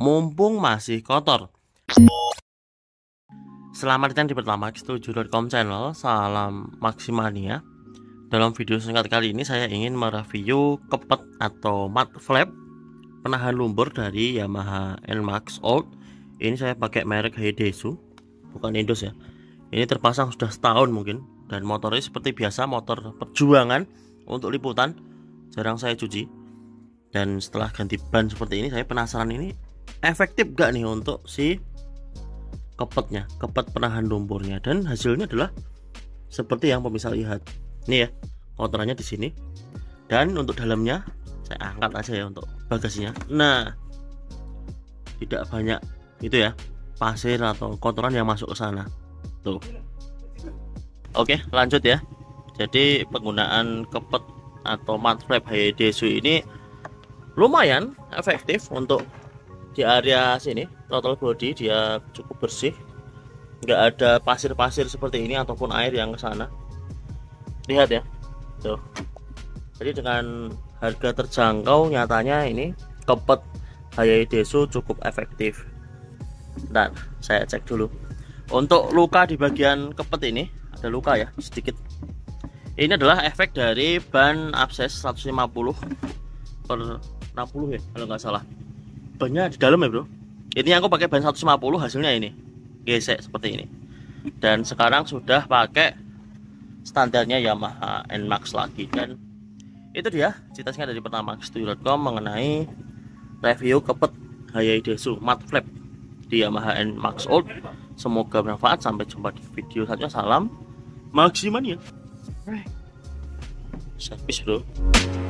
mumpung masih kotor. Selamat datang di pertamax7.com channel. Salam Maximania. Dalam video singkat kali ini saya ingin mereview kepet atau mud flap penahan lumpur dari Yamaha Nmax Old. Ini saya pakai merek Hayaidesu, bukan Indos ya. Ini terpasang sudah setahun mungkin, dan motornya seperti biasa, motor perjuangan untuk liputan, jarang saya cuci. Dan setelah ganti ban seperti ini, saya penasaran ini efektif gak nih untuk si kepetnya, kepet penahan lumpurnya. Dan hasilnya adalah seperti yang pemirsa lihat ini ya, kotorannya di sini. Dan untuk dalamnya saya angkat aja ya untuk bagasinya. Nah, tidak banyak itu ya pasir atau kotoran yang masuk ke sana tuh. Oke, lanjut ya. Jadi penggunaan kepet atau mud flap Hayaidesu ini lumayan efektif untuk di area sini. Throttle body dia cukup bersih, nggak ada pasir-pasir seperti ini ataupun air yang ke sana. Lihat ya tuh. Jadi dengan harga terjangkau nyatanya ini kepet Hayaidesu cukup efektif. Dan saya cek dulu untuk luka di bagian kepet ini, ada luka ya sedikit. Ini adalah efek dari ban abses 150/60 ya kalau nggak salah. Bannya di dalam ya bro. Ini aku pakai ban 150, hasilnya ini gesek seperti ini. Dan sekarang sudah pakai standarnya Yamaha Nmax lagi. Dan itu dia cita-cita dari pertamax7.com mengenai review kepet Hayaidesu mud flap di Yamaha Nmax Old. Semoga bermanfaat. Sampai jumpa di video selanjutnya. Salam Maximania. Servis bro.